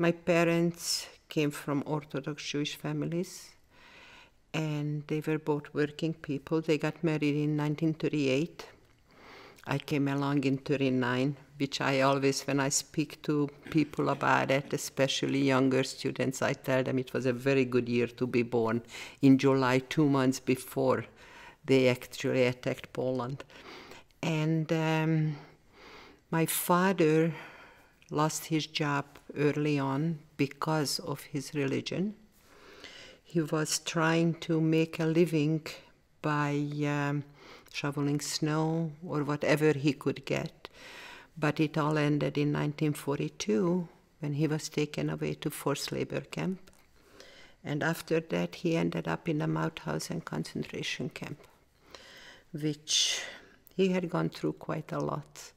My parents came from Orthodox Jewish families, and they were both working people. They got married in 1938. I came along in 1939, which I always, when I speak to people about it, especially younger students, I tell them it was a very good year to be born. In July, 2 months before, they actually attacked Poland. And my father lost his job early on because of his religion. He was trying to make a living by shoveling snow or whatever he could get. But it all ended in 1942 when he was taken away to forced labor camp. And after that, he ended up in the Mauthausen concentration camp, which he had gone through quite a lot.